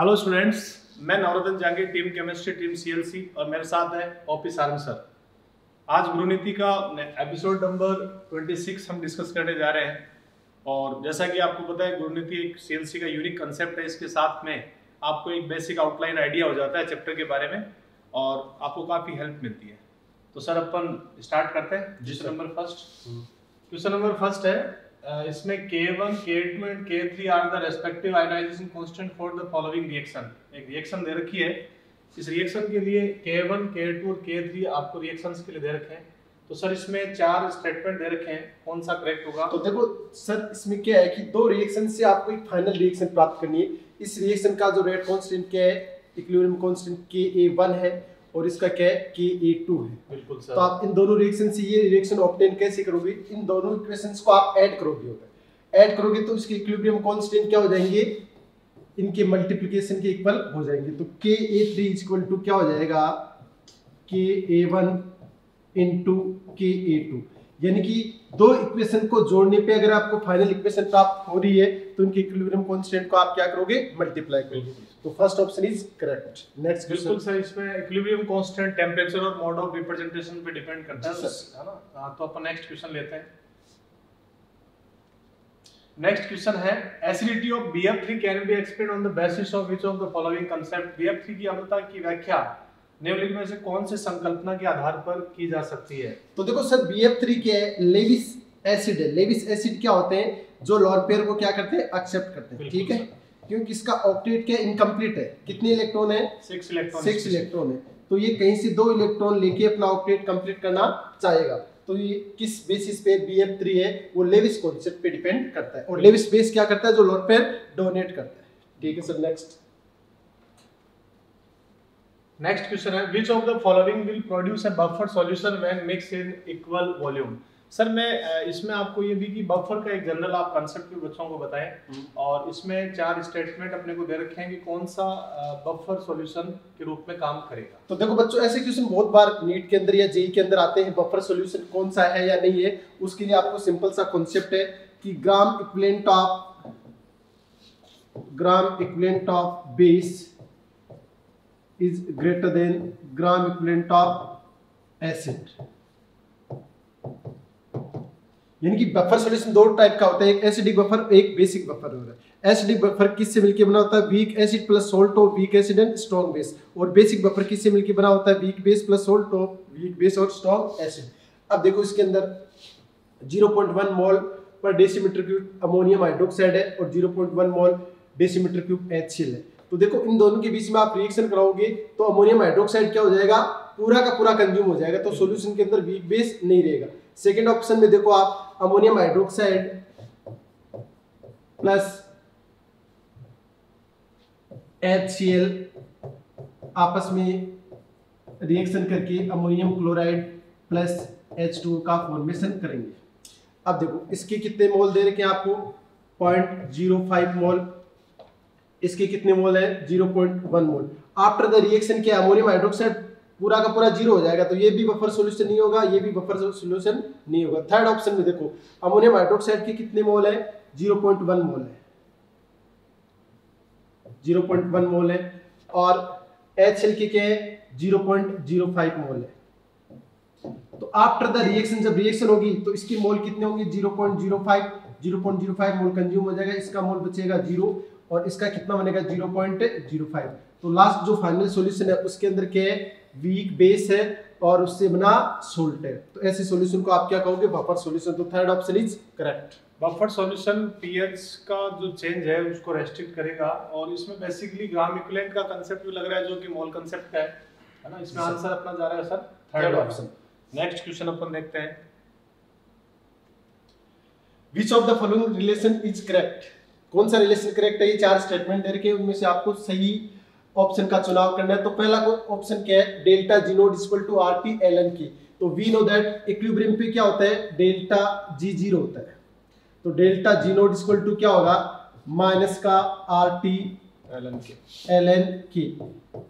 Hello students, मैं नवरत्न जांगे, team chemistry, team CLC, और मेरे साथ है ओपी सारंग सर। आज गुरुनीति का एपिसोड नंबर 26 हम डिस्कस करने जा रहे हैं। और जैसा कि आपको पता है, गुरुनीति एक सीएलसी का यूनिक कंसेप्ट है। इसके साथ में आपको एक बेसिक आउटलाइन आइडिया हो जाता है चैप्टर के बारे में और आपको काफ़ी हेल्प मिलती है। तो सर अपन स्टार्ट करते हैं। क्वेश्चन नंबर फर्स्ट, है इसमें K1, K2 and K3 are the respective ionization constant for the following reaction. एक रिएक्शन दे रखी है, इस रिएक्शन के लिए K1, K2 और K3 आपको रिएक्शंस के लिए दे रखे हैं। तो सर इसमें चार स्टेटमेंट दे रखे हैं, कौन सा करेक्ट होगा? तो देखो सर, इसमें क्या है कि दो रिएक्शन से आपको एक फाइनल रिएक्शन प्राप्त करनी है। इस रिएक्शन का जो रेट कांस्टेंट क्या है, इक्विलिब्रियम कांस्टेंट Ka1 है और इसका क्या है, Ka2 है। बिल्कुल सर। तो आप इन दोनों रिएक्शन से ये रिएक्शन ऑब्टेन कैसे करोगे? इन दोनों इक्वेशंस को आप ऐड करोगे। ऐड करोगे तो इसके इक्विलिब्रियम कांस्टेंट क्या हो जाएंगे, इनके मल्टीप्लिकेशन के इक्वल हो जाएंगे। तो Ka3 इक्वल टू क्या हो जाएगा, Ka1 इनटू Ka2। यानी कि दो इक्वेशन को जोड़ने पे अगर आपको फाइनल इक्वेशन प्राप्त हो रही है तो इनके इक्विलिब्रियम कांस्टेंट को आप क्या करोगे, मल्टीप्लाई करोगे। तो first option is correct. Next question sir, इसमें इक्विलिब्रियम कांस्टेंट टेंपरेचर और मोड ऑफ रिप्रेजेंटेशन पे डिपेंड करता है, है ना। हां, तो अपन नेक्स्ट क्वेश्चन लेते हैं। नेक्स्ट क्वेश्चन है, acidity of BF3 can be explained on the basis of which of the following concept. BF3 की अम्लता की व्याख्या निम्नलिखित में से कौन से संकल्पना के आधार पर की जा सकती है? तो देखो सर, BF3 के लेविस एसिड है। लेविस एसिड क्या होते हैं, जो लोन पेयर को क्या करते हैं, एक्सेप्ट करते हैं। ठीक है, क्योंकि इसका ऑक्टेट क्या इनकम्प्लीट है, कितने इलेक्ट्रॉन है, 6 इलेक्ट्रॉन है। तो ये कहीं से 2 इलेक्ट्रॉन लेके अपना ऑक्टेट कंप्लीट करना चाहेगा। तो ये किस बेसिस पे BF3 है, वो लेविस कॉन्सेप्ट पे डिपेंड करता है। और लेविस बेस क्या करता है, जो लोन पेयर डोनेट करता है। ठीक है सर, नेक्स्ट। नेक्स्ट क्वेश्चन है, which of the following will produce a buffer solution when mix in equal volume. Sir मैं इसमें आपको ये भी कि बफर का एक जनरल आप कंसेप्ट भी बच्चों को बताएं, और इसमें चार स्टेटमेंट अपने को दे रखे हैं कि कौन सा बफर सॉल्यूशन के रूप में काम करेगा। तो देखो बच्चों, ऐसे क्वेश्चन बहुत बार नीट के अंदर या जेई के अंदर आते हैं। बफर सॉल्यूशन कौन सा है या नहीं है, उसके लिए आपको सिंपल सा कॉन्सेप्ट है कि gram equivalent of base is greater than gram equivalent of acid। यानी कि बफर सॉल्यूशन दो टाइप का होता है, एक एसिडिक बफर, एक बेसिक बफर होता है। एसिडिक बफर किससे मिलकर बना होता है, weak acid plus salt of weak acid and strong base. और बेसिक बफर किससे मिलकर बना होता है, weak base plus salt of weak base और स्ट्रॉन्ग एसिड। अब देखो इसके अंदर 0.1 मोल पर डेसीमीटर क्यूब अमोनियम हाइड्रोक्साइड है और 0.1 मोल डेसीमीटर क्यूब HCl है। तो देखो इन दोनों के बीच में आप रिएक्शन कराओगे तो अमोनियम हाइड्रोक्साइड क्या हो जाएगा, पूरा का पूरा कंज्यूम हो जाएगा। तो सॉल्यूशन के अंदर वीक बेस नहीं रहेगा। सेकंड ऑप्शन में देखो आप अमोनियम हाइड्रोक्साइड प्लस HCl आपस में रिएक्शन करके अमोनियम क्लोराइड प्लस H2 का फॉर्मेशन करेंगे। अब देखो इसके कितने मोल दे रखे हैं आपको, 0.05 मोल। इसके कितने मोल है, 0.1 मोल। आफ्टर द रिएक्शन क्या, अमोनियम हाइड्रोक्साइड पूरा का पूरा जीरो हो जाएगा। तो ये भी बफर सॉल्यूशन नहीं होगा, ये भी बफर सॉल्यूशन नहीं होगा। थर्ड ऑप्शन में देखो अमोनियम हाइड्रोक्साइड के कितने मोल है, 0.1 मोल है, 0.1 मोल है। और HCl के क्या है, 0.05 मोल है। तो आफ्टर द रिएक्शन जब रिएक्शन होगी तो इसके मोल कितने होंगे, 0.05 मोल कंज्यूम हो जाएगा। इसका मोल बचेगा 0 और इसका कितना बनेगा, 0.05। तो लास्ट जो फाइनल सॉल्यूशन है उसके अंदर क्या है, वीक बेस है और उससे बना सोल्ट है। तो ऐसे सॉल्यूशन को आप क्या कहोगे, बफर सॉल्यूशन। तो third option is correct. Buffer solution pH का जो चेंज है उसको रेस्ट्रिक्ट करेगा, और इसमें बेसिकली ग्राम इक्विवेलेंट का कांसेप्ट भी लग रहा है जो कि मोल कांसेप्ट का है ना। इसमें आंसर अपना जा रहा है sir third option. Next question अपन देखते हैं, which of the following relation is correct. कौन सा रिलेशन करेक्ट है, ये चार स्टेटमेंट दे रखे हैं, उनमें से आपको सही ऑप्शन का चुनाव करना है। तो पहला ऑप्शन क्या है, delta G note equal to RT ln K। तो वी नो दैट इक्विलिब्रियम पे क्या होता है, डेल्टा जी जीरो होता है। तो delta G note equal to क्या होगा, माइनस का RT ln K।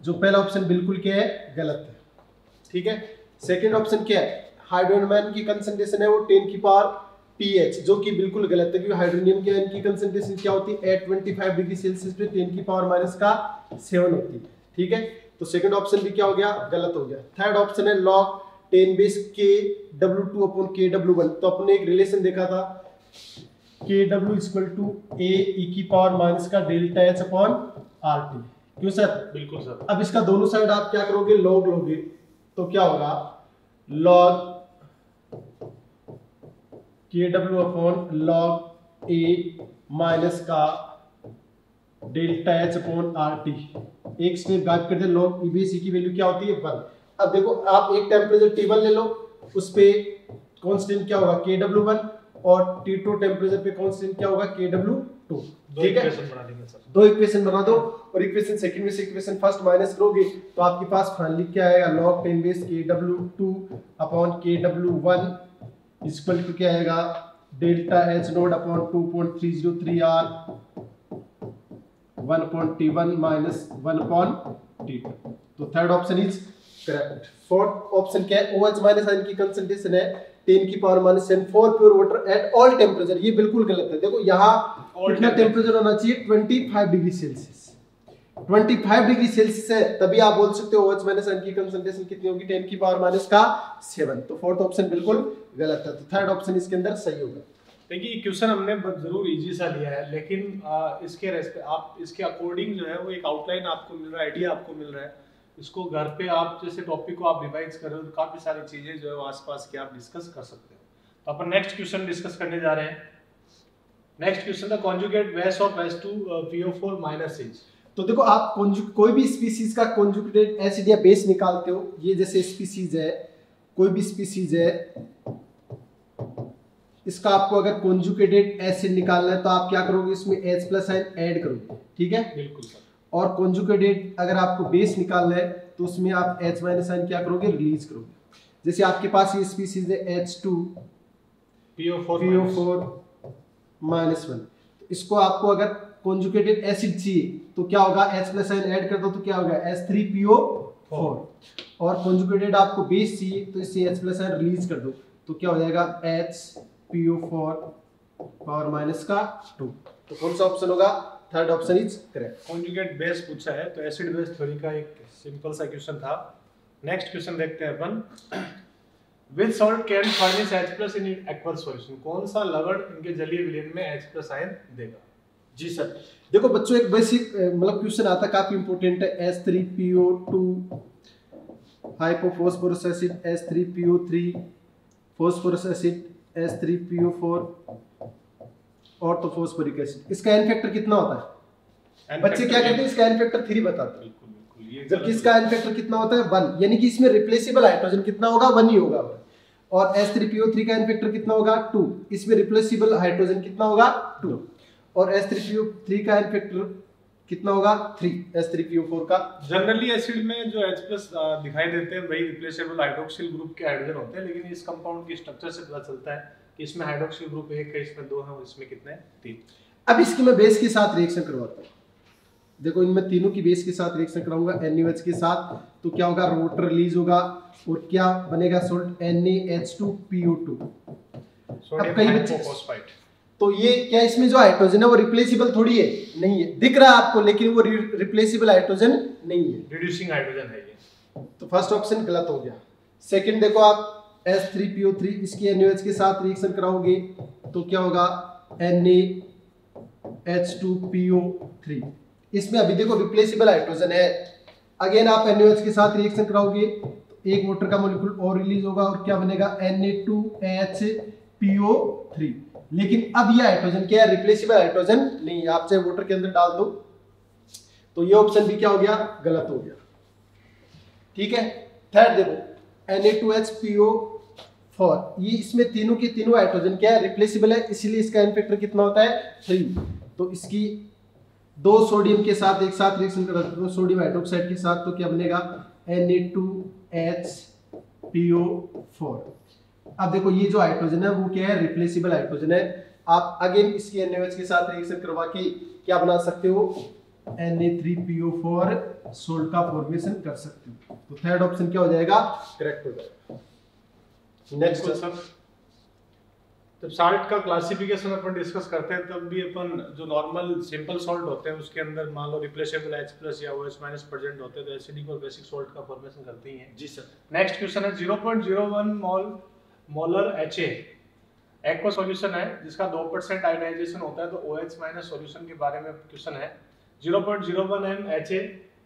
जो पहला ऑप्शन बिल्कुल क्या है, गलत है। ठीक है, सेकेंड ऑप्शन क्या है, हाइड्रोजन आयन की कंसंट्रेशन है वो 10 की पावर pH, जो कि बिल्कुल गलत है, क्योंकि हाइड्रोनियम की आयन की कंसंट्रेशन क्या होती है एट 25 डिग्री सेल्सियस पे 10⁻⁷ होती है। ठीक है, तो सेकंड ऑप्शन भी क्या हो गया, गलत हो गया। थर्ड ऑप्शन है log 10 बेस Kw2/Kw1। तो अपने एक रिलेशन देखा था Kw = A e⁻ delta H/RT। क्यों सर? बिल्कुल सर। अब इसका दोनों साइड आप क्या करोगे, लॉग लोगे, तो क्या होगा log Kw/log A - delta H/RT। एक स्टेप बात करते हैं, log EBC की वैल्यू क्या होती है 1। अब देखो आप एक टेम्परेचर टेबल ले लो, उस पे कांस्टेंट क्या होगा Kw1 और T2 टेम्परेचर पे कांस्टेंट क्या होगा Kw2। ठीक है, दो इक्वेशन बना दो और इक्वेशन सेकंड में से इक्वेशन फर्स्ट माइनस करोगे तो आपके पास फाइनली क्या आएगा log 10 base Kw2/Kw1 equal to क्या आएगा delta H node upon 2.303R 1/T1 - 1/T2। तो third option is correct. Fourth option क्या है, OH माइनस आयन की कंसंट्रेशन है 10⁻⁷ for pure water at all temperature. ये बिल्कुल गलत है। देखो यहाँ कितना टेम्परेचर होना चाहिए 25 डिग्री सेल्सियस। 25 डिग्री सेल्सियस है तभी आप बोल सकते हो OH माइनस आयन की कंसंट्रेशन कितनी होगी 10⁻⁷ तो फोर्थ ऑप्शन बिल्कुल गलत है। तो थर्ड ऑप्शन इसके अंदर सही होगा। देखिए क्वेश्चन हमने जरूर इजी सा लिया है, लेकिन इसके आप इसके अकॉर्डिंग जो है वो एक आउटलाइन आपको मिल रहा है, आइडिया आपको मिल रहा है। इसको घर पे आप जैसे टॉपिक को आप रिवाइज कर रहे हो, काफी सारी चीजें जो है आसपास की आप डिस्कस कर सकते हो। तो अपन नेक्स्ट क्वेश्चन डिस्कस करने जा रहे हैं। नेक्स्ट क्वेश्चन था conjugate base of H2 PO4 - H। तो देखो आप कोई भी स्पीशीज का कॉन्जुगेटेड एसिड या बेस निकालते हो। ये जैसे स्पीशीज है, कोई भी स्पीशीज है, इसका आपको अगर कॉन्जुगेटेड एसिड निकालना है तो आप क्या करोगे, इसमें H+ आयन ऐड करोगे। ठीक है, बिल्कुल। और कॉन्जुगेटेड अगर आपको बेस निकालना है तो उसमें आप H- आयन क्या करोगे, रिलीज करोगे। जैसे आपके पास ये स्पीशीज है H2 PO4 - 1। इसको आपको अगर कॉन्जुगेटेड एसिड चाहिए तो क्या होगा, H+ आयन ऐड कर दो तो क्या होगा H3PO4। और कॉन्जुगेटेड आपको बेस चाहिए तो इससे H+ आयन रिलीज कर दो तो क्या हो जाएगा HPO4 - 2। तो कौन सा ऑप्शन होगा, third option is correct. Conjugate base पूछा है तो एसिड बेस थ्योरी का एक सिंपल सा क्वेश्चन था। नेक्स्ट क्वेश्चन देखते हैं अपन। Which salt can furnish H+ in aqueous solution. कौन सा लवण इनके जलीय विलयन में H+ आयन देगा। जी सर, देखो बच्चों एक बेसिक मतलब क्वेश्चन आता काफी इंपॉर्टेंट है। H3PO2 hypophosphorous acid, H3PO3 phosphorous acid, H3PO4 orthophosphoric acid. इसका एन फैक्टर कितना होता है बच्चे क्या कहते हैं, इसका एन फैक्टर 3 बताते हैं, जबकि इसका एन फैक्टर कितना होता है 1, यानी कि इसमें रिप्लेसेबल हाइड्रोजन कितना होगा 1 ही होगा। और H3PO3 का एन फैक्टर कितना होगा 2, इसमें रिप्लेसेबल हाइड्रोजन कितना होगा 2। और H3PO3 का एन फैक्टर कितना होगा 3, H3PO4 का। जनरली एसिड में जो H+ दिखाई देते हैं वही रिप्लेसेबल हाइड्रोक्सिल ग्रुप के हाइड्रोजन होते हैं, लेकिन इस कंपाउंड की स्ट्रक्चर से पता चलता है इसमें हाइड्रोक्सिल ग्रुप 1 है, इसमें 2 है और इसमें कितने 3। अब इसकी मैं बेस के साथ रिएक्शन करवाता हूं। देखो इनमें तीनों की बेस के साथ रिएक्शन कराऊंगा NaOH के साथ, तो क्या होगा वाटर रिलीज होगा और क्या बनेगा सॉल्ट NaH2PO2। अब कई बच्चे फॉस्फाइड, तो ये क्या इसमें जो हाइड्रोजन है वो रिप्लेसेबल थोड़ी है, नहीं है, दिख रहा है आपको, लेकिन वो रिप्लेसेबल हाइड्रोजन नहीं है, रिड्यूसिंग हाइड्रोजन है ये। तो फर्स्ट ऑप्शन गलत हो गया। सेकंड देखो आप H3PO3 इसके NaOH के साथ रिएक्शन कराओगे तो क्या होगा NaH2PO3। इसमें अभी देखो रिप्लेसेबल हाइड्रोजन है। अगेन आप NaOH के साथ रिएक्शन कराओगे तो एक वाटर का मॉलिक्यूल और रिलीज होगा और क्या बनेगा Na2HPO3। लेकिन अब यह हाइड्रोजन क्या है, रिप्लेसेबल हाइड्रोजन नहीं है, आप चाहे वाटर के अंदर डाल दो। तो ये ऑप्शन भी क्या हो गया, गलत हो गया। ठीक है, थर्ड देखो Na2HPO4, ये इसमें तीनों के तीनों हाइड्रोजन क्या है, रिप्लेसेबल है, इसीलिए इसका एन फैक्टर कितना होता है 3। तो इसकी 2 सोडियम के साथ एक साथ रिएक्शन करते हो सोडियम हाइड्रोक्साइड के साथ तो क्या बनेगा Na2HPO4। अब देखो ये जो हाइड्रोजन है वो क्या है, रिप्लेसेबल हाइड्रोजन है। आप अगेन इसके NaOH के साथ रिएक्शन करवा के क्या बना सकते हो Na3PO4 सोल्ट का फॉर्मेशन कर सकते हो। तो थर्ड ऑप्शन क्या हो जाएगा, करेक्ट हो जाएगा। नेक्स्ट क्वेश्चन जब साल्ट का क्लासिफिकेशन अपन डिस्कस करते हैं तब भी अपन जो नॉर्मल सिंपल सॉल्ट होते हैं उसके अंदर मान लो रिप्लेसेबल H+ या OH- प्रेजेंट होते हैं तो एसिडिक और बेसिक सॉल्ट का फॉर्मेशन करते ही हैं। जी सर, नेक्स्ट क्वेश्चन है 0.01 मोलर HA एक्वा सॉल्यूशन है जिसका 2% आयोनाइजेशन होता है तो OH- सॉल्यूशन के बारे में क्वेश्चन है। 0.01 m HA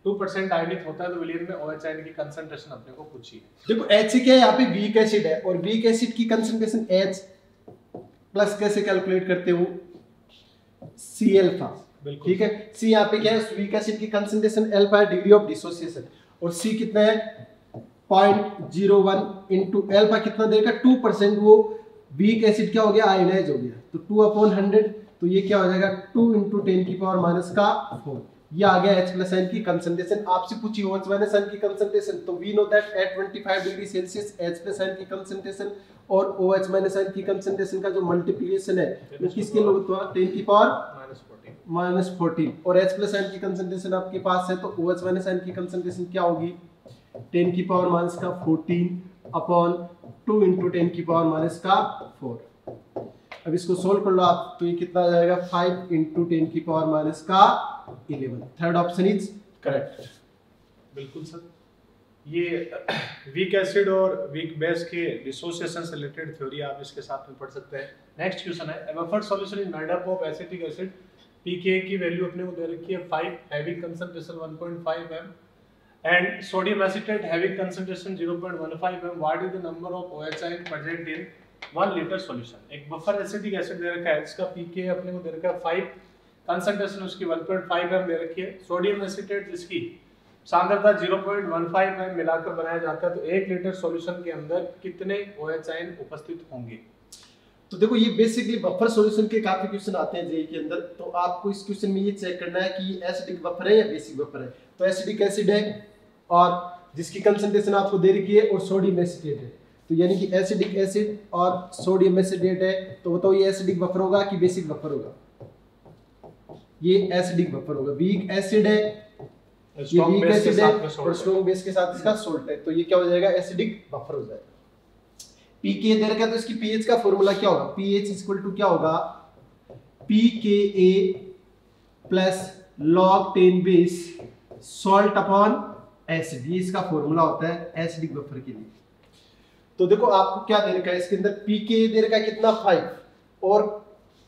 2% आयनित होता है तो विलयन में OH आयन की कंसंट्रेशन अपने को पूछी है। देखो HA क्या है, यहाँ पे वीक एसिड है और वीक एसिड की कंसंट्रेशन H प्लस कैसे कैलकुलेट करते हो C अल्फा, ठीक है। C यहाँ पे क्या है, वीक एसिड की कंसंट्रेशन अल्फा है, डिग्री ऑफ डिसोसिएशन, और C कितना है 0.01 इनटू अल्फा कितना देगा 2%, वो वीक एसिड क्या हो गया आयनाइज हो गया तो 2/100 तो ये क्या हो जाएगा 2 × 10⁻⁴ ये आ गया H+ आयन की कंसंट्रेशन। आपसे पूछी OH- आयन की कंसंट्रेशन तो we know that at 25 degree Celsius H+ ion की कंसंट्रेशन और OH- आयन की कंसंट्रेशन का जो मल्टीप्लिकेशन है वो किसके लोग 10⁻⁴ और H+ आयन की कंसंट्रेशन आपके पास है तो OH- आयन की कंसंट्रेशन क्या होगी 10⁻⁴ / 2 × 10⁻⁴। अब इसको सोल्व कर लो आप तो ये कितना आ जाएगा 5 × 10⁻⁴ थर्ड ऑप्शन इज करेक्ट। बिल्कुल सर, ये वीक एसिड और वीक बेस के डिसोसिएशन से रिलेटेड थ्योरी आप इसके साथ में पढ़ सकते हैं। नेक्स्ट क्वेश्चन है a buffered solution is made up of acetic acid pKa की वैल्यू अपने को दे रखी है 5 having concentration 1.5 m and sodium acetate having concentration 0.15 m. What is the number of OH ion present in 1 liter solution? एक buffer acetic acid दे रखा है इसका pKa अपने को दे रखा है 5, concentration उसकी 1.5 m दे रखी है, sodium acetate जिसकी सांद्रता 0.15 m मिलाकर बनाया जाता है तो 1 लीटर सॉल्यूशन के अंदर कितने OH आयन उपस्थित होंगे। तो देखो ये बेसिकली बफर सॉल्यूशन के काफी क्वेश्चन आते हैं जेईई के अंदर तो आपको इस क्वेश्चन में ये चेक करना है कि एसिडिक बफर है या बेसिक बफर है। तो एसिडिक एसिड है और जिसकी कंसंट्रेशन आपको दे रखी है और सोडियम एसिटेट है तो यानी कि एसिडिक एसिड और सोडियम एसिटेट है तो बताओ ये एसिडिक बफर होगा कि बेसिक बफर होगा। ये एसिडिक बफर होगा, वीक एसिड है और स्ट्रॉन्ग बेस के साथ इसका सॉल्ट है तो ये क्या हो जाएगा एसिडिक बफर हो जाएगा। पीके दे रखा है तो इसकी पीएच का फॉर्मूला क्या होगा, पीएच इक्वल टू क्या होगा pKa plus log 10 base salt upon acid, ये इसका फॉर्मूला होता है एसिडिक बफर के लिए। तो देखो आपको क्या दे रखा है इसके अंदर पीके दे रखा है कितना 5 और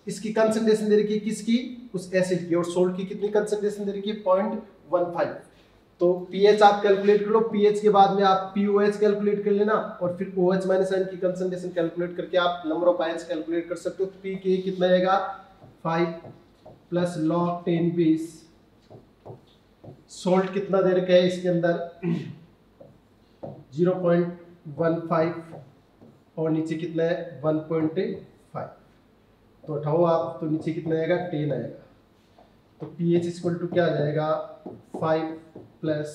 इसकी कंसंट्रेशन दे रखी है किसकी उस एसिड की और सॉल्ट की कितनी कंसंट्रेशन दे रखी है 0.15 तो पीएच आप कैलकुलेट कर लो, पीएच के बाद में आप पीओएच कैलकुलेट कर लेना और फिर ओएच माइनस आयन की कंसंट्रेशन कैलकुलेट करके आप नंबर ऑफ आयंस कैलकुलेट कर सकते हो। पीके कितना आएगा 5 प्लस लॉग 10 बेस सॉल्ट कितना दे रखा है इसके अंदर 0.15 और नीचे कितना है 1.5 तो उठाओ आप तो नीचे कितना आएगा 10 आएगा तो पीएच इक्वल टू क्या आ जाएगा 5 प्लस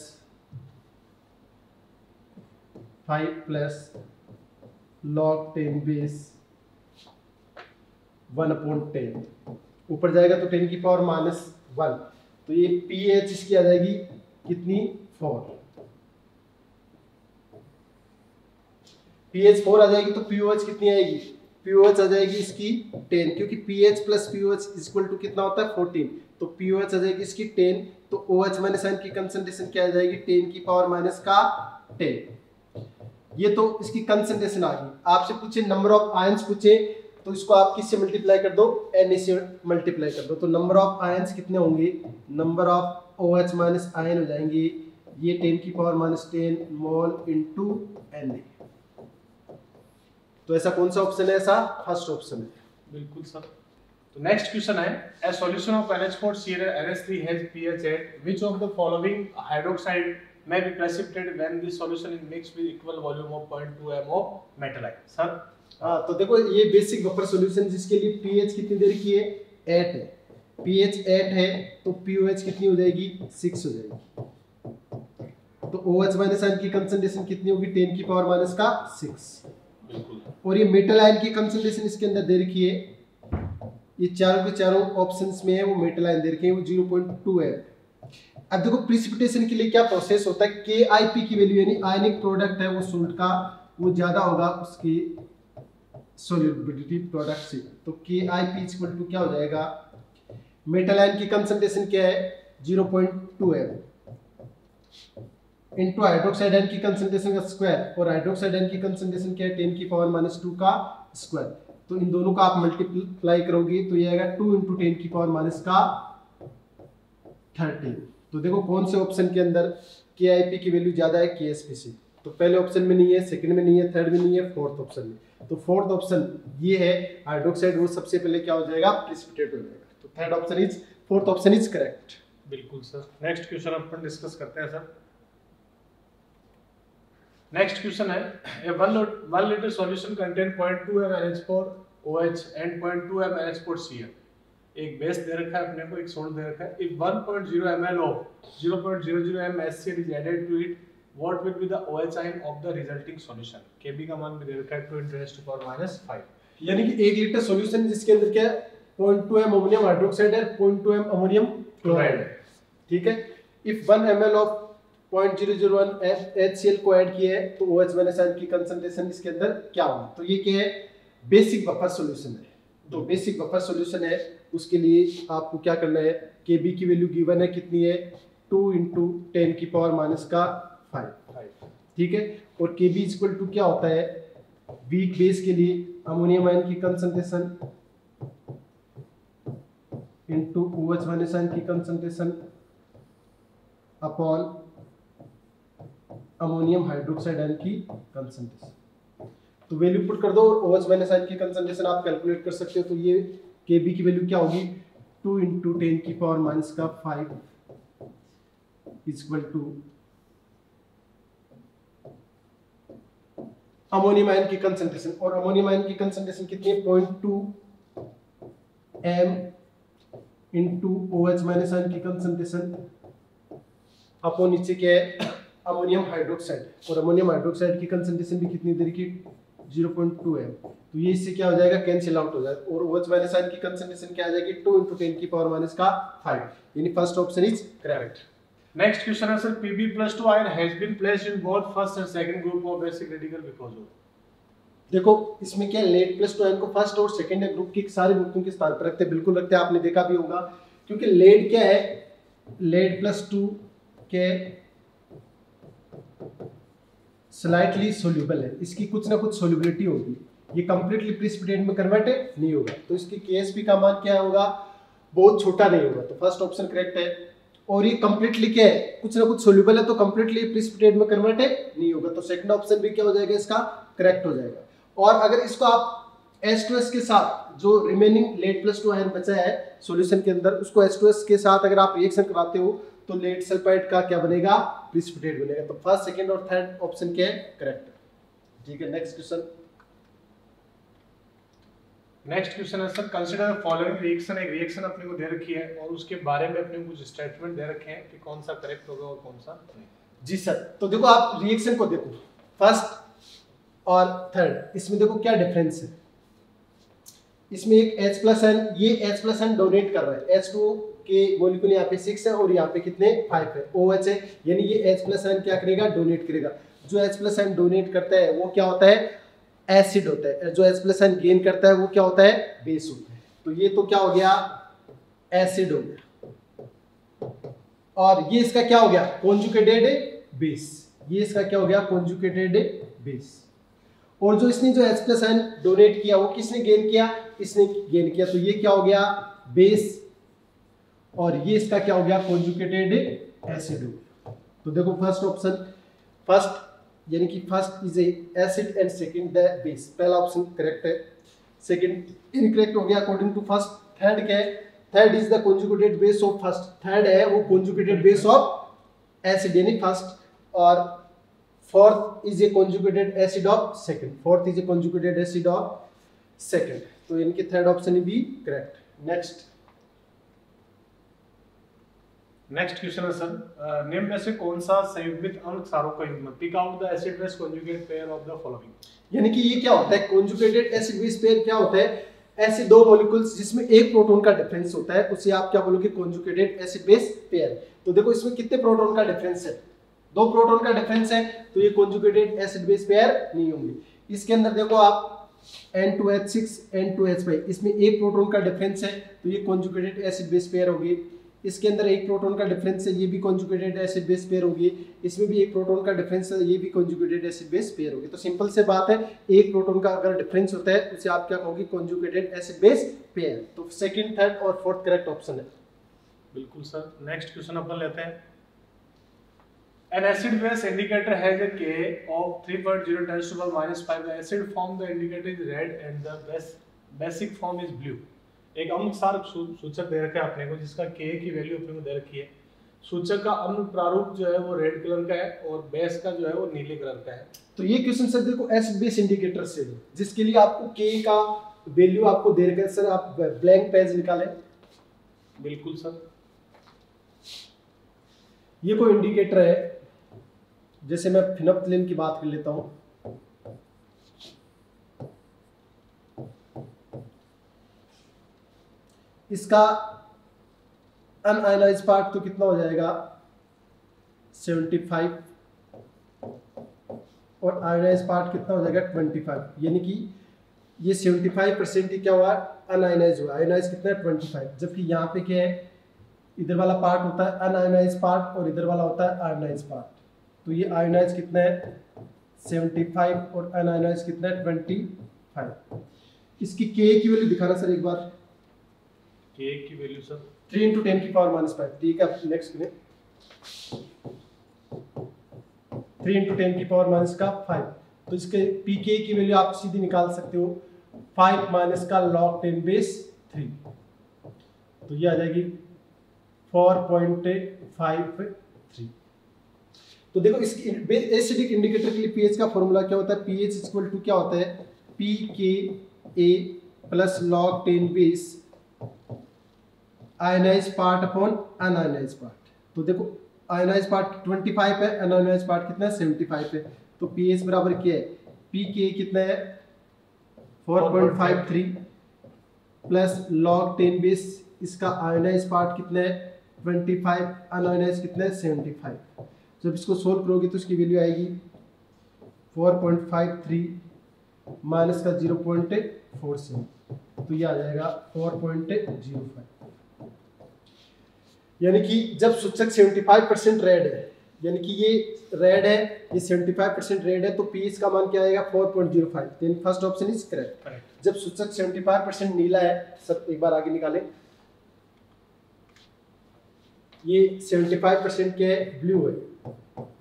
लॉग 10 बेस 1/10 ऊपर जाएगा तो 10⁻⁻1 तो ये पीएच इसकी आ जाएगी कितनी 4, पीएच 4 आ जाएगी तो पीओएच कितनी आएगी, पीओएच आ जाएगी इसकी 10 क्योंकि pH plus pOH equal to कितना होता है 14 तो पीओएच आ जाएगी इसकी 10 तो ओएच माइनस आयन की कंसंट्रेशन क्या आ जाएगी 10⁻⁻10 ये तो इसकी कंसंट्रेशन आ गई। आपसे पूछे नंबर ऑफ आयंस पूछे तो इसको आप किससे मल्टीप्लाई कर दो Na से मल्टीप्लाई कर दो तो नंबर ऑफ आयंस कितने होंगे, number of OH minus ion हो जाएंगे ये 10⁻⁻10 मोल इनटू Na तो ऐसा कौन सा ऑप्शन है, ऐसा फर्स्ट ऑप्शन है। बिल्कुल सर, तो नेक्स्ट क्वेश्चन है a solution of NH4Cl NH3 has pH 8 which of the following hydroxide may be precipitated when this solution is mixed with equal volume of 0.2 m of metal ion. Sir हां तो देखो ये basic buffer solution जिसके लिए pH कितनी दे रखी है 8 है, pH 8 है तो pOH कितनी हो जाएगी 6 हो जाएगी तो OH- आयन की कंसंट्रेशन कितनी होगी 10⁻⁻6 और ये मेटल आयन की कंसंट्रेशन इसके अंदर दे रखी है, ये चारों के चारों ऑप्शंस में है वो मेटल आयन दे रखे हैं वो 0.2 है। अब देखो प्रेसिपिटेशन के लिए क्या प्रोसेस होता है, KIP की वैल्यू यानी आयनिक प्रोडक्ट है वो सॉल्ट का वो ज्यादा होगा उसकी सोल्युबिलिटी प्रोडक्ट से। तो के आई पी इक्वल टू क्या हो जाएगा, मेटल आयन की कंसंट्रेशन क्या है 0.2 एम इंटू हाइड्रोक्साइड आयन की कंसंट्रेशन का स्क्वायर, और हाइड्रोक्साइड आयन की कंसंट्रेशन क्या है 10^-2 का स्क्वायर। तो इन दोनों का आप मल्टीप्लाई करोगे तो ये आएगा 2 × 10^-13। तो देखो कौन से ऑप्शन के अंदर के आई पी की वैल्यू ज्यादा है के एस पी से। तो पहले ऑप्शन में नहीं है, सेकंड में नहीं है, थर्ड में नहीं है, फोर्थ ऑप्शन में। तो फोर्थ ऑप्शन ये है हाइड्रोक्साइड, वो सबसे पहले क्या हो जाएगा प्रेसिपिटेट हो जाएगा। तो third option is fourth option is correct. बिल्कुल सर। नेक्स्ट क्वेश्चन अपन डिस्कस करते हैं सर। नेक्स्ट क्वेश्चन है 1 litre solution contain 0.2 M NH4OH and 0.2 M NH4Cl। एक बेस दे रखा है अपने को, एक सोल्ट दे रखा है। If 1.0 ml of 0.00 m HCl is added to it, what will be the OH ion of the resulting solution? Kb का मान दे रखा है 2 × 10^-5। यानी कि 1 लीटर सॉल्यूशन जिसके अंदर क्या है 0.2 m अमोनियम हाइड्रोक्साइड है, 0.2 m अमोनियम क्लोराइड है, ठीक है। इफ 1 ml of 0.001 HCl को ऐड किया है तो OH- आयन की कंसंट्रेशन इसके अंदर क्या होगी। तो ये क्या है बेसिक बफर सॉल्यूशन है। तो बेसिक बफर सॉल्यूशन है, उसके लिए आपको क्या करना है, Kb की वैल्यू गिवन है कितनी है 2 × 10^-5, ठीक है। और Kb इक्वल टू क्या होता है वीक बेस के लिए अमोनियम आयन की कंसंट्रेशन इंटू OH- आयन की concentration upon ammonium hydroxide ion की कंसंट्रेशन। तो वैल्यू पुट कर दो और OH- आयन की कंसंट्रेशन आप कैलकुलेट कर सकते हो। तो ये Kb की वैल्यू क्या होगी 2 × 10^-5 इक्वल टू अमोनियम आयन की कंसंट्रेशन। और अमोनियम आयन की कंसंट्रेशन कितनी है 0.2 एम इंटू OH- आयन की कंसंट्रेशन अपॉन नीचे क्या है अमोनियम हाइड्रोक्साइड। और अमोनियम हाइड्रोक्साइड की कंसंट्रेशन भी कितनी दे रखी 0.2 है। तो ये इससे क्या हो जाएगा कैंसिल आउट हो जाएगा। और OH- आयन की कंसंट्रेशन क्या आ जाएगी 2 × 10^-5, यानी first option is correct. Next question है sir Pb+2 ion has been placed in both first and second group of basic radical because of. देखो इसमें क्या लेड+2 आयन को फर्स्ट और सेकंड ग्रुप की सारे ग्रुपों के स्थान पर रखते हैं, बिल्कुल रखते हैं, आपने देखा भी होगा। क्योंकि लेड क्या है लेड+2 के स्लाइटली सोल्यूबल है, इसकी कुछ ना कुछ सोल्यूबिलिटी होगी, ये कंप्लीटली प्रेसिपिटेट में कन्वर्ट नहीं होगा। तो इसकी केएसपी का मान क्या होगा बहुत छोटा नहीं होगा। तो फर्स्ट ऑप्शन करेक्ट है। और ये कंप्लीटली क्या है कुछ ना कुछ सोल्यूबल है, तो कंप्लीटली प्रेसिपिटेट में कन्वर्ट नहीं होगा। तो सेकंड ऑप्शन भी क्या हो जाएगा इसका करेक्ट हो जाएगा। और अगर इसको आप H2S के साथ जो रिमेनिंग लेड+2 आयन बचा है सोल्यूशन के अंदर उसको H2S के साथ अगर आप रिएक्शन कराते हो तो लेड सल्फाइड का क्या बनेगा प्रेसिपिटेट बनेगा। तो फर्स्ट सेकंड और थर्ड ऑप्शन क्या है करेक्ट, ठीक है। नेक्स्ट क्वेश्चन है sir consider the following reaction. एक रिएक्शन अपने को दे रखी है और उसके बारे में अपने कुछ स्टेटमेंट दे रखे हैं कि कौन सा करेक्ट होगा और कौन सा नहीं। जी सर। तो देखो आप रिएक्शन को देखो फर्स्ट और थर्ड, इसमें देखो क्या डिफरेंस है। इसमें एक H+N, ये H+N डोनेट कर रहा है, H2 के मॉलिक्यूल यहाँ पे 6 है और यहाँ पे कितने 5 है OH है, यानी ये H+N क्या करेगा डोनेट करेगा। जो H+N डोनेट करता है वो क्या होता है एसिड होता है, जो H+N गेन करता है वो क्या होता है बेस होता है। तो ये तो क्या हो गया एसिड हो गया, और ये इसका क्या हो गया कॉन्जुगेटेड बेस, ये इसका क्या हो गया कॉन्जुगेटेड बेस। और जो इसने जो H+N डोनेट किया वो किसने गेन किया इसने गेन किया, तो ये क्या हो गया बेस और ये इसका क्या हो गया कॉन्जुगेटेड एसिड हो गया। तो देखो फर्स्ट ऑप्शन फर्स्ट यानी कि first is acid and second the base, पहला ऑप्शन करेक्ट है, सेकंड इनकरेक्ट हो गया अकॉर्डिंग टू फर्स्ट। थर्ड क्या है third is the conjugated base of first, third है वो कॉन्जुगेटेड बेस ऑफ एसिड यानी फर्स्ट, और fourth is a conjugated acid of second, fourth is a conjugated acid of second. तो इनके third option भी correct. Next question है sir निम्न में से कौन सा संयुग्मित अम्ल क्षारों का युग्म है, pick out the acid base conjugate pair of the following. यानी कि ये क्या होता है कॉन्जुगेटेड एसिड बेस पेयर क्या होता है, ऐसे दो मॉलिक्यूल्स जिसमें एक प्रोटॉन का डिफरेंस होता है उसे आप क्या बोलोगे कॉन्जुगेटेड एसिड बेस पेयर। तो देखो इसमें कितने प्रोटॉन का डिफरेंस है, दो प्रोटॉन का डिफरेंस है, तो ये कॉन्जुगेटेड एसिड बेस पेयर नहीं होंगे। इसके अंदर देखो आप N2H6 N2H5, इसमें एक प्रोटॉन का डिफरेंस है तो ये कॉन्जुगेटेड एसिड बेस पेयर होगी। इसके अंदर एक प्रोटॉन का डिफरेंस है, ये भी कॉन्जुगेटेड एसिड बेस पेयर होगी। इसमें भी एक प्रोटॉन का डिफरेंस है, ये भी कॉन्जुगेटेड एसिड बेस पेयर होगी। तो सिंपल से बात है, एक प्रोटॉन का अगर डिफरेंस होता है उसे आप क्या कहोगे, कॉन्जुगेटेड एसिड बेस पेयर। तो सेकंड, थर्ड और फोर्थ करेक्ट ऑप्शन है। बिल्कुल सर। नेक्स्ट क्वेश्चन अपन लेते हैं। An acid base indicator has a Ka of 3.0 times to the -5. The acid form the indicator is red and the basic form is blue. एक अम्लसार सूचक दे रखा है आपने को, जिसका Ka की वैल्यू अपने को दे रखी है। सूचक का अम्ल प्रारूप जो है वो रेड कलर का है और बेस का जो है वो नीले कलर का है। तो ये क्वेश्चन सर देखो एसिड बेस इंडिकेटर से, जिसके लिए आपको Ka का वैल्यू आपको दे रखा है। सर आप ब्लैंक पेज निकालें। बिल्कुल सर, ये कोई इंडिकेटर है। जैसे मैं फिनोप्थिलीन की बात कर लेता हूं, इसका अनआयनाइज्ड पार्ट तो कितना हो जाएगा 75 और आयनाइज्ड पार्ट कितना हो जाएगा 25, यानी कि ये 75% ही क्या हुआ, अनआयनाइज्ड हुआ। आयनाइज्ड कितना है 25, जबकि यहाँ पे क्या है, इधर वाला पार्ट होता है अनआयनाइज्ड पार्ट और इधर वाला होता है आयनाइज्ड पार्ट। तो ये आयोनाइज कितना है 75 और अनआयोनाइज कितना है 25। इसकी Ka की वैल्यू दिखाना सर एक बार। Ka की वैल्यू सर 3 × 10⁻⁵। ठीक है, नेक्स्ट करें 3 × 10⁻⁵। तो इसके pKa की वैल्यू आप सीधी निकाल सकते हो 5 - log 10⁻³। तो ये आ जाएगी 4.53। तो देखो इसकी एसिडिक इंडिकेटर के लिए पीएच का फॉर्मूला क्या होता है, पीएच इक्वल टू क्या होता है pKa plus log 10⁻⁵ ionize part upon unionised part. तो देखो आयनाइज पार्ट 25 है, अनआयनाइज पार्ट कितना है 75 है। तो पीएच बराबर क्या है, पीकेए कितना है 4.53 प्लस log 10⁻⁵, इसका आयनाइज पार्ट कितना है 25, अनआयनाइज कितना है 75। जब इसको सोल्व करोगे तो इसकी वैल्यू आएगी 4.53 माइनस का 0.47, तो ये आ जाएगा 4.05। यानी कि जब सूचक 75% रेड है, यानी कि ये रेड है, ये 75% रेड है, तो पीएच का मान क्या आएगा 4.05। Then first option is correct. जब सूचक 75% नीला है, सब एक बार आगे निकालें, ये 75% क्या है ब्लू है,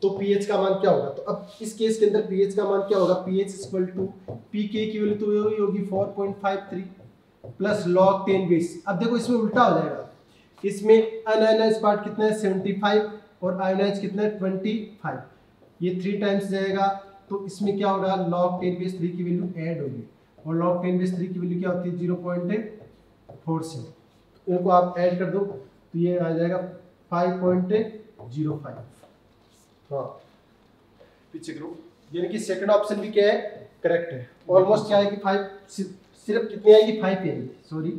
तो पीएच का मान क्या होगा। तो अब इस केस के अंदर पीएच का मान क्या होगा, पीएच इक्वल टू पीके की वैल्यू तो वही होगी 4.53 प्लस log 10⁻⁵। अब देखो इसमें उल्टा हो जाएगा, इसमें अनआयनाइज्ड पार्ट कितना है 75 और आयनाइज्ड कितना है 25, ये 3 टाइम्स जाएगा। तो इसमें क्या होगा log 10⁻³ की वैल्यू ऐड होगी और log 10⁻³ की वैल्यू क्या होती है 0.47। इनको आप ऐड कर दो तो ये आ जाएगा 5.05। हाँ, पीछे करो, यानी कि सेकंड ऑप्शन भी क्या है करेक्ट है। ऑलमोस्ट क्या आएगी 5, सिर्फ कितनी आएगी 5 आएगी, सॉरी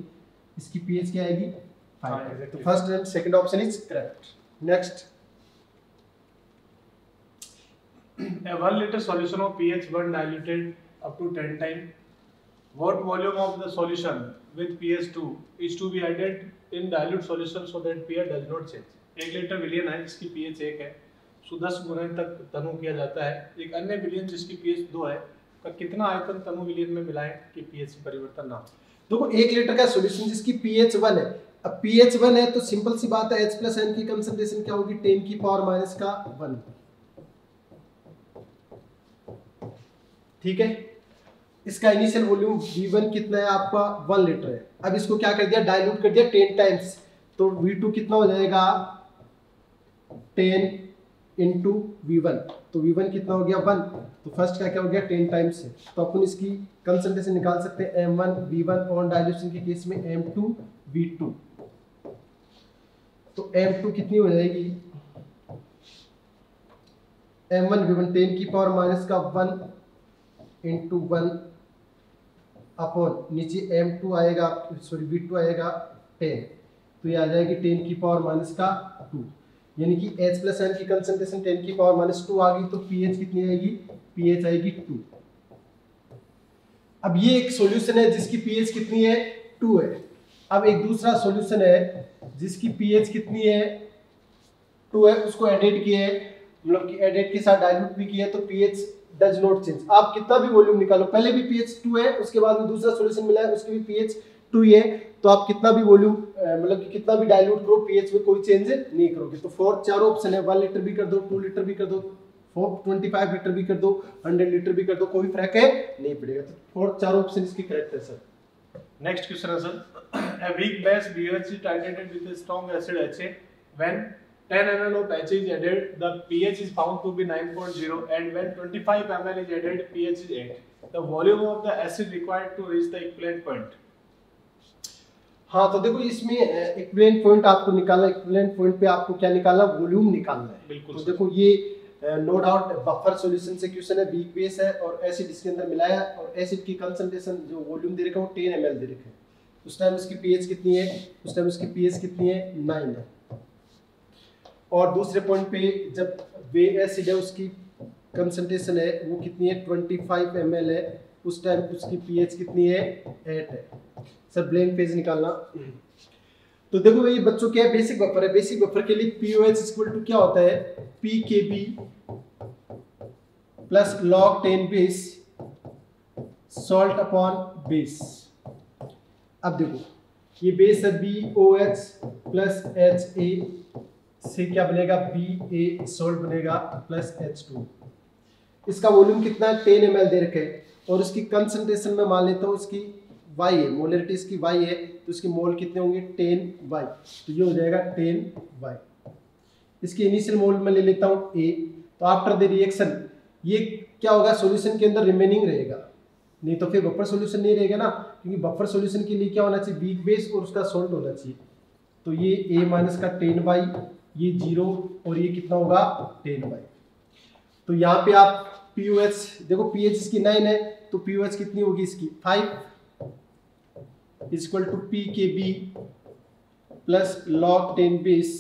इसकी पीएच क्या आएगी 5। तो first and second option is correct. Next, a 1 liter solution of pH 1 diluted up to 10 times, what volume of the solution with pH 2 is to be added in dilute solution so that pH does not change। 1 litre विलियन है, इसकी pH 1 है, 10 गुना तक तनु किया जाता है। एक अन्य विलियन जिसकी pH 2 है, का कितना आयतन तनु विलियन में मिलाएं कि pH में परिवर्तन ना हो। देखो 1 लीटर का सॉल्यूशन जिसकी pH 1 है, अब pH 1 है तो सिंपल सी बात है H+N की कंसंट्रेशन क्या होगी 10⁻⁻⁻। ठीक है, इसका इनिशियल वॉल्यूम V1 कितना है आपका 1 लीटर है। अब इसको क्या कर दिया, डाइल्यूट कर दिया 10 टाइम्स, तो V2 कितना हो जाएगा 10 × V1। तो V1 कितना हो गया 1, तो फर्स्ट का क्या हो गया 10 टाइम्स है। तो अपन इसकी कंसंट्रेशन निकाल सकते हैं M1 V1 ऑन डाइल्यूशन के केस में M2 V2। तो M2 कितनी हो जाएगी M1 V1 10⁻⁻⁻1 अपॉन नीचे M2 आएगा, सॉरी V2 आएगा 10, तो ये आ जाएगी 10⁻⁻⁵। यानी कि H+N की कंसंट्रेशन 10⁻⁻² आ गई, तो pH कितनी आएगी, pH आएगी 2। अब ये एक सॉल्यूशन है जिसकी पीएच कितनी है 2 है। अब एक दूसरा सॉल्यूशन है जिसकी पीएच कितनी है 2 है, उसको एडेड किया है, मतलब कि एडेड के साथ डाइल्यूट भी किया है, तो पीएच डज नॉट चेंज। आप कितना भी वॉल्यूम निकालो, पहले भी पीएच 2 है, उसके बाद में दूसरा सॉल्यूशन मिला है उसके भी पीएच 2 है, तो आप कितना भी वॉल्यूम मतलब कि कितना भी डाइल्यूट करो पीएच में कोई चेंज नहीं करोगे। तो 4 ऑप्शन है, 1 लीटर भी कर दो, 2 लीटर भी कर दो, 25 लीटर भी कर दो, 100 लीटर भी कर दो, कोई फर्क है नहीं पड़ेगा। तो 4 ऑप्शन इसके करेक्ट है सर। नेक्स्ट क्वेश्चन है sir, a weak base BF3 टाइटेटेड with a strong acid HA, when 10 ml of HA is added the pH is found to be 9.0 and when 25 ml is added pH is 8, the volume of the acid required to reach the equivalent point। हाँ तो देखो इसमें equivalent point आपको निकालना, equivalent point पे आपको क्या निकालना, वॉल्यूम निकालना है। बिल्कुल तो देखो ये नो डाउट बफर सॉल्यूशन से क्वेश्चन है, वीक बेस है और एसिड इसके अंदर मिलाया और एसिड की कंसंट्रेशन जो वॉल्यूम दे रखा है वो 10 ml दे रखा है, उस टाइम इसकी पीएच कितनी है, उस टाइम इसकी पीएच कितनी है 9 है। और दूसरे पॉइंट पे जब वे एसिड है उसकी कंसंट्रेशन है वो कितनी है 25 ml है, उस टाइम उसकी पीएच कितनी है 8 है। सर ब्लैंक पेज निकालना। तो देखो ये बच्चों क्या है, बेसिक बफर है, बेसिक बफर के लिए पीओएच इक्वल टू क्या होता है pKb plus log 10 base salt upon base. अब देखो ये बेस है बीओएच प्लस एचए से क्या बनेगा बीए सॉल्ट बनेगा प्लस H2, इसका वॉल्यूम कितना है 10 ml दे रखे और उसकी कंसंट्रेशन में मान लेता हूँ उसकी y है, मोलरिटी इसकी y है, तो इसके मोल कितने होंगे 10y, तो ये हो जाएगा 10y। इसके इनिशियल मोल में ले लेता हूँ a, तो आफ्टर द रिएक्शन ये क्या होगा सॉल्यूशन के अंदर रिमेनिंग रहेगा, नहीं तो फिर बफर सॉल्यूशन नहीं रहेगा ना, क्योंकि बफर सॉल्यूशन के लिए क्या होना चाहिए वीक बेस और उसका सॉल्ट होना चाहिए। तो ये a माइनस का 10y, ये 0 और ये कितना होगा 10y। तो यहाँ पे आप POH देखो पीएच इसकी 9 है तो POH कितनी होगी इसकी 5 equal to PKB plus log 10 base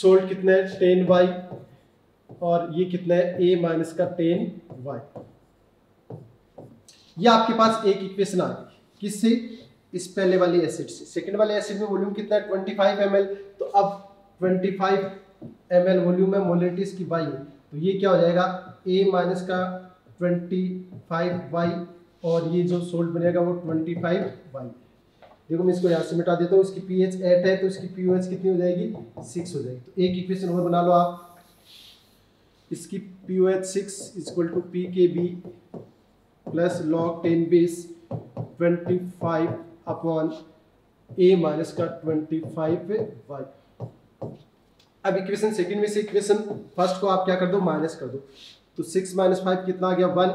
salt कितना है 10y और ये कितना है a माइनस का 10y। ये आपके पास एक इक्वेशन आ गई, किससे, इस पहले वाली एसिड से। सेकंड वाले एसिड में वॉल्यूम कितना है 25 ml, तो अब 25 ml वॉल्यूम में मोलरिटी इसकी y है, तो ये क्या हो जाएगा a माइनस का 25y और ये जो सोल्ट बनेगा वो 25y। देखो मैं इसको यहाँ से मिटा देता हूँ, इसकी pH 8 है तो इसकी pOH कितनी हो जाएगी 6 हो जाएगी। तो एक इक्वेशन और बना लो आप, इसकी pOH 6 equal to PKB plus log 10 base 25 upon a minus का 25y। अब इक्वेशन सेकंड में से इक्वेशन फर्स्ट को आप क्या कर दो माइनस कर दो, तो 6 - 5 कितना आ गया 1,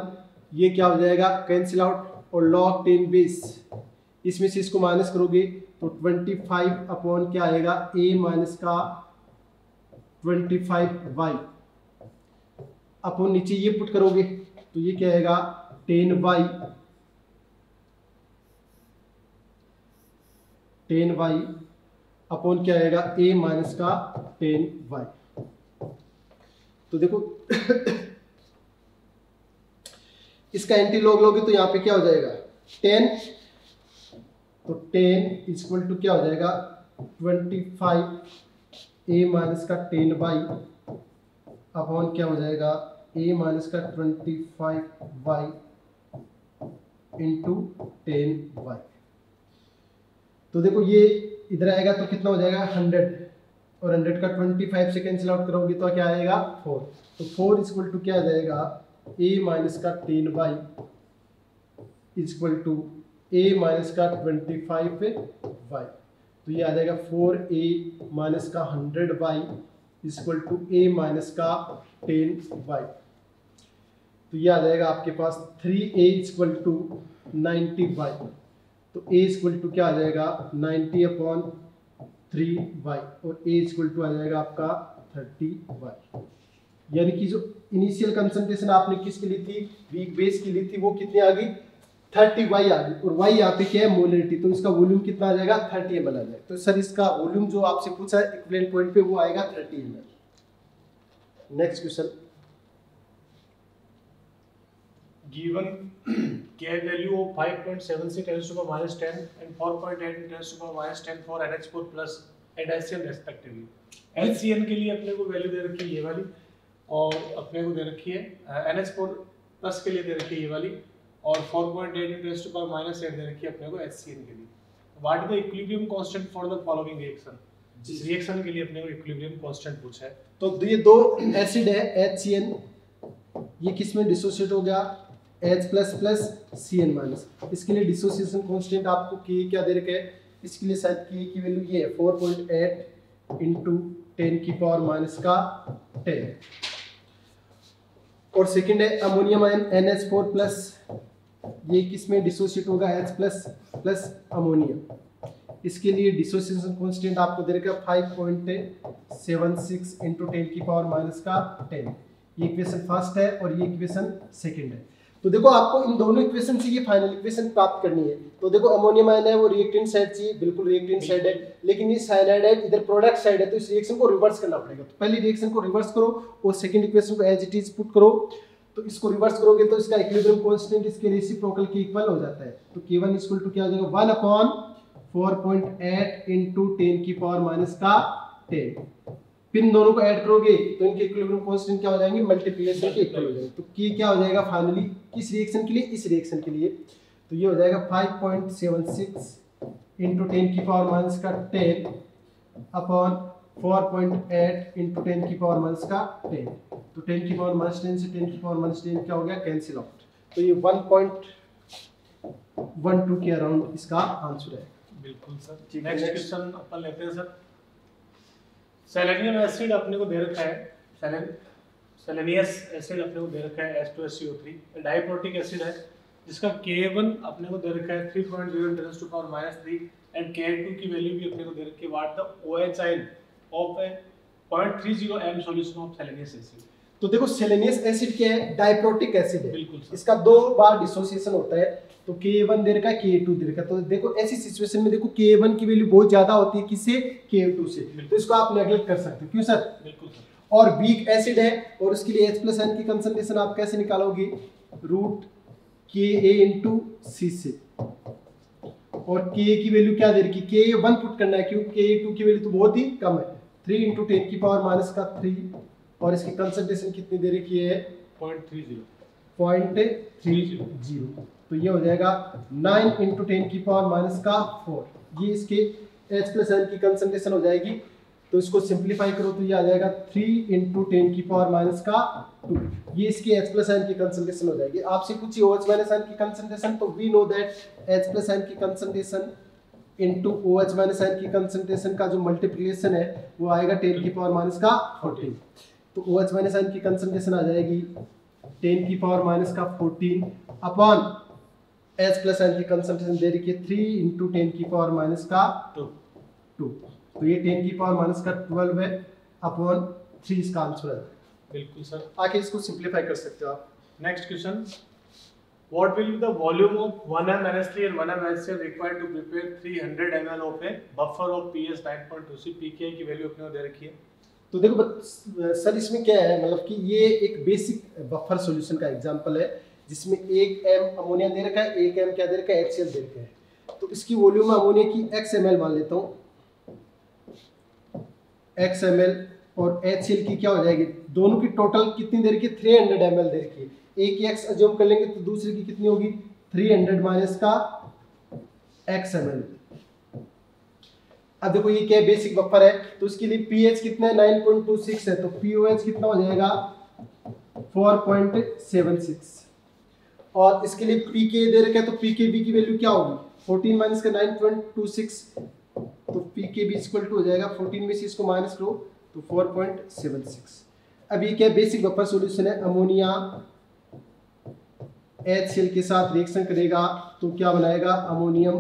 ये क्या हो जाएगा कैंसिल आउट और log 10 बेस इसमें से इसको माइनस करोगे तो 25 अपॉन क्या आएगा a माइनस का 25y अपॉन नीचे ये पुट करोगे तो ये क्या आएगा 10y अपॉन क्या आएगा a माइनस का 10y। तो देखो इसका एंटी लॉग लोगे तो यहाँ पे क्या हो जाएगा 10, तो 10 इक्वल टू क्या हो जाएगा 25 a माइनस का 10y अपॉन क्या हो जाएगा a माइनस का 25y इंटू 10y। तो देखो ये इधर आएगा तो कितना हो जाएगा 100 और 100 का 25 से कैंसिल आउट करोगे तो क्या आएगा 4, तो 4 इक्वल टू क्या आ जाएगा a माइनस का 10y equal to a minus का 25y। तो ये आ जाएगा 4a माइनस का 100y equal to a minus का 10y। तो ये आ जाएगा आपके पास 3a इक्वल टू 90y, तो a इक्वल टू क्या आ जाएगा 90 अपॉन 3y और a इक्वल टू आ जाएगा आपका 30y। यानी कि जो इनिशियल कंसंट्रेशन आपने किसके लिए थी वीक बेस के लिए थी वो कितनी आ गई 30y आ गई और y यहाँ पे क्या है मोलरिटी, तो इसका वॉल्यूम कितना आ जाएगा 30 ml आ जाएगा। तो सर इसका वॉल्यूम जो आपसे पूछा है इक्विवेलेंट पॉइंट पे वो आएगा 30 ml। Next question given K value of 5.76 × 10⁻¹⁰ and 4.8 × 10⁻¹⁰ for NH4 plus and HCl respectively. HCl के लिए अपने को वैल्यू दे रखी है ये वाली, और अपने को दे रखी है NH4 प्लस के लिए दे रखी है ये वाली, और 4.8 × 10⁻¹⁰ दे रखी है अपने को HCl के लिए. What is the equilibrium constant for the following reaction? इस रिएक्शन के लिए अपने को इक्विलिब्रियम कांस्टेंट पूछा है. तो ये दो एसिड है HCl, ये किस में डिसोसिएट हो गया H++Cn-, इसके लिए डिसोसिएशन कांस्टेंट आपको Ka क्या दे रखा है, इसके लिए शायद Ka की वैल्यू ये है 4.8 × 10⁻¹⁰ और सेकंड है अमोनियम आयन NH4+, ये किस में डिसोसिएट होगा H++ अमोनियम, इसके लिए डिसोसिएशन कांस्टेंट आपको दे रखा 5.76 × 10⁻¹⁰ ये इक्वेशन फर्स्ट है और ये इक्वेशन सेकंड है. तो देखो आपको इन दोनों इक्वेशन से ये फाइनल इक्वेशन प्राप्त करनी है. तो देखो अमोनियम आयन है वो रिएक्टेंट साइड चाहिए, बिल्कुल रिएक्टेंट साइड है, लेकिन ये साइनाइड है, इधर प्रोडक्ट साइड है, तो इस रिएक्शन को रिवर्स करना पड़ेगा. तो पहली रिएक्शन को रिवर्स करो और सेकंड इक्वेशन को एज इट इज पुट करो. तो इसको रिवर्स करोगे तो इसका इक्विलिब्रियम कांस्टेंट इसके रेसिप्रोकल के इक्वल हो जाता है. तो K1 इक्वल टू क्या हो जाएगा 1/4.8 × 10⁻¹⁰ पिन दोनों को ऐड करोगे तो इनके इक्विलिब्रियम कांस्टेंट क्या हो जाएंगे, मल्टीप्लिकेशन के इक्वल हो जाएंगे. तो K क्या हो जाएगा फाइनली किस रिएक्शन के लिए, इस रिएक्शन के लिए, तो ये हो जाएगा 5.76 × 10⁻¹⁰ अपॉन 4.8 × 10⁻¹⁰ तो 10⁻¹⁰ से 10⁻¹⁰ क्या हो गया, कैंसिल आउट. तो ये 1.12 के अराउंड इसका आंसर है. बिल्कुल सर. नेक्स्ट क्वेश्चन अपन लेते हैं सर. सेलेनियम एसिड अपने को दे रखा है, सेलेनियस एसिड अपने को दे रखा है H2SiO3, डाइप्रोटिक एसिड है जिसका Ka1 अपने को दे रखा है 3.0 × 10⁻³ एंड Ka2 की वैल्यू भी अपने को दे रखी है. What the OH ion of 0.30 m solution of selenious acid. तो देखो सेलेनियस एसिड क्या है, डाइप्रोटिक एसिड है, बिल्कुल इसका दो बार डिसोसिएशन होता है. तो Ka1 दे रखा है, Ka2 दे रखा है, तो देखो ऐसी सिचुएशन में देखो Ka1 की वैल्यू बहुत ज्यादा होती है किससे, Ka2 से, तो इसको आप नेगलेक्ट कर सकते हो. क्यों सर, बिल्कुल सर. और वीक एसिड है और उसके लिए H+ आयन की कंसंट्रेशन आप कैसे निकालोगे, √Ka × C से, और Ka की वैल्यू क्या दे रखी, Ka1 पुट करना है क्योंकि Ka2 की वैल्यू तो बहुत ही कम है, 3 × 10⁻³ और इसकी कंसंट्रेशन कितनी दे रखी है 0.30, तो ये हो जाएगा 9 × 10⁻⁴, ये इसके H+ आयन की कंसंट्रेशन हो जाएगी. तो इसको सिंप्लीफाई करो तो ये आ जाएगा 3 × 10⁻², ये इसके H+ आयन की कंसंट्रेशन हो जाएगी. आपसे कुछ ही OH- आयन की कंसंट्रेशन, तो we know that H+ ion की कंसंट्रेशन इनटू OH- आयन की कंसंट्रेशन का जो मल्टीप्लिकेशन है वो आएगा 10⁻¹⁴. तो OH- आयन की कंसंट्रेशन आ जाएगी 10⁻¹⁴ अपॉन H+ आयन की कंसंट्रेशन दे रखी है 3 × 10⁻², तो ये 10⁻¹² है अपॉन 3 इसका आंसर है. बिल्कुल सर. आगे इसको सिंपलीफाई कर सकते हो आप. Next question, what will be the volume of 1 m NH3 and 1 m HCl required to prepare 300 ml of a buffer of pH 9.2 pKa की वैल्यू अपने को दे रखी है. तो देखो सर इसमें क्या है, मतलब कि ये एक बेसिक बफर सॉल्यूशन का एग्जांपल है जिसमें 1 m अमोनिया दे रखा है, 1 m क्या दे रखा है, HCl दे रखा है. तो इसकी वॉल्यूम अमोनिया की xml मान लेता हूँ, xml और HCl की क्या हो जाएगी, दोनों की टोटल कितनी दे रखी है 300 ml दे रखी है. एक x अज्यूम कर लेंगे तो दूसरे की कितनी होगी 300 - xml. अब देखो ये क्या बेसिक बफर है, तो उसके लिए pH कितना है 9.26 है, तो pOH कितना हो जाएगा 4.76 और इसके लिए pKa दे रखा है, तो pKb की वैल्यू क्या होगी 14 - 9.26, तो pKb इक्वल टू हो जाएगा 14 में से इसको माइनस करो तो 4.76. अब ये क्या बेसिक बफर सॉल्यूशन है, अमोनिया HCl के साथ रिएक्शन करेगा तो क्या बनाएगा, अमोनियम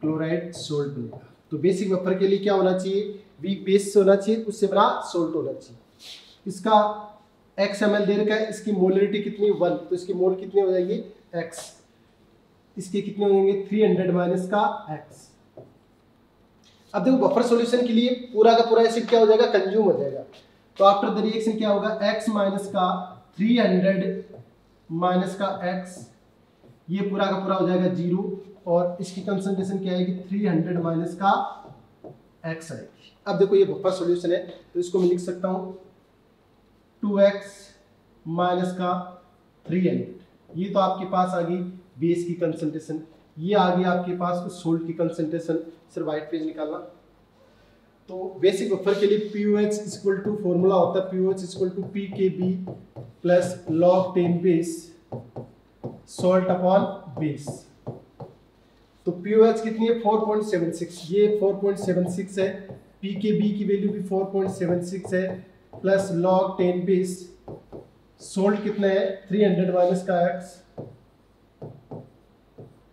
क्लोराइड सोल्ट बनेगा. तो बेसिक बफर के लिए क्या होना चाहिए, वीक बेस होना चाहिए, उससे बड़ा सोल्ट होना चाहिए. इसका xml दे रखा है, इसकी मोलरिटी कितनी 1, तो इसकी मोल कितनी हो जाएगी x, इसके कितने हो जाएंगे 300 - x. अब देखो बफर सॉल्यूशन के लिए पूरा का पूरा एसिड क्या हो जाएगा, कंज्यूम हो जाएगा. तो आफ्टर द रिएक्शन क्या होगा, x - का 300 - का x ये पूरा का पूरा हो जाएगा जीरो और इसकी कंसंट्रेशन क्या आएगी 300 माइनस का एक्स आएगी। अब देखो ये फर्स्ट सॉल्यूशन है तो इसको मैं लिख सकता हूँ 2x माइनस का 300। ये तो आपके पास आ गई बेस की कंसंट्रेशन, ये आ गई आपके पास सोल्ट की कंसंट्रेशन। सर वाइट पेज निकालना। तो बेसिक बफर के लिए P O H equal to formula होता है P O H equal to P K B plus log 10 base salt upon base. तो पी ओ एच कितनी है 4.76, ये 4.76 है, पी के बी की वैल्यू भी 4.76 है, प्लस लॉग 10 बेस सोल्ट कितना है 300 माइनस का एक्स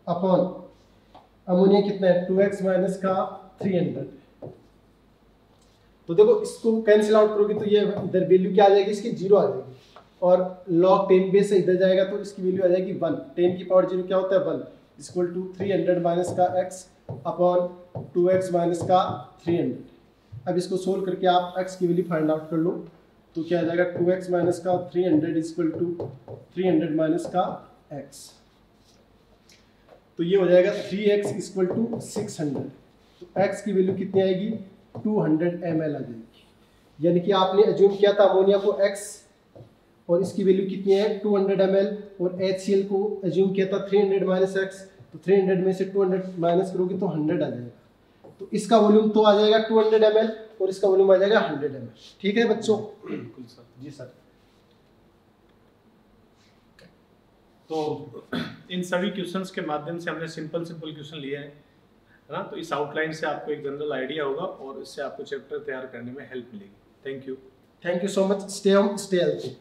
अपॉन अमोनिया कितना है 2x माइनस का 300। तो देखो इसको कैंसिल आउट करोगे तो ये इधर वैल्यू क्या आ जाएगी इसकी जीरो आ जाएगी और log 10 बेस से इधर जाएगा तो इसकी वैल्यू आ जाएगी 1। 10 की पावर जीरो क्या होता है 1 इक्वल टू 300 माइनस का x अपॉन 2x माइनस का 300। अब इसको सोल्व करके आप x की वैल्यू फाइंड आउट कर लो तो क्या आ जाएगा 2x माइनस का 300 इक्वल टू 300 माइनस का x। तो ये हो जाएगा 3x इक्वल टू 600। तो x की वैल्यू कितनी आएगी 200 ml आ जाएगी। यानी कि आपने एज्यूम किया था अमोनिया को x और इसकी वैल्यू कितनी है 200 ml और HCl को एज्यूम किया था 300 माइनस एक्स। तो 300 में से 200 माइनस करोगे तो 100 आ जाएगा। तो इसका वॉल्यूम तो आ जाएगा 200 ml और इसका वॉल्यूम आ जाएगा 100 ml। ठीक है बच्चों? बिल्कुल सर। जी सर। तो इन सभी क्वेश्चंस के माध्यम से हमने सिंपल क्वेश्चन लिए हैं, है ना। तो इस आउटलाइन से आपको एक जनरल आइडिया होगा और इससे आपको चैप्टर तैयार करने में हेल्प मिलेगी। Thank you so much. Stay home stay healthy.